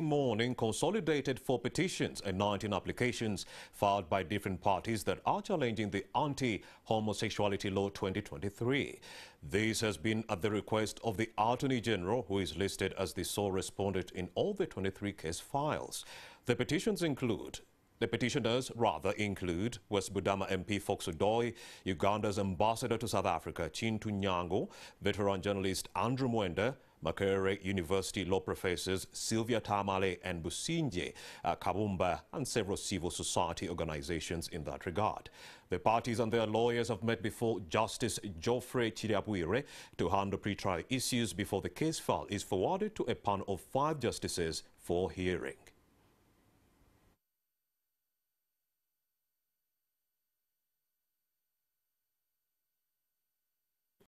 Morning consolidated 4 petitions and 19 applications filed by different parties that are challenging the Anti-Homosexuality Law 2023. This has been at the request of the Attorney General, who is listed as the sole respondent in all the 23 case files. The petitioners include West Budama MP Fox Odoi, Uganda's ambassador to South Africa, Kintu Nyango, veteran journalist Andrew Mwenda, Makerere University law professors Sylvia Tamale and Businye Kabumba, and several civil society organizations in that regard. The parties and their lawyers have met before Justice Geoffrey Kiryabwire to handle pre-trial issues before the case file is forwarded to a panel of 5 justices for hearing.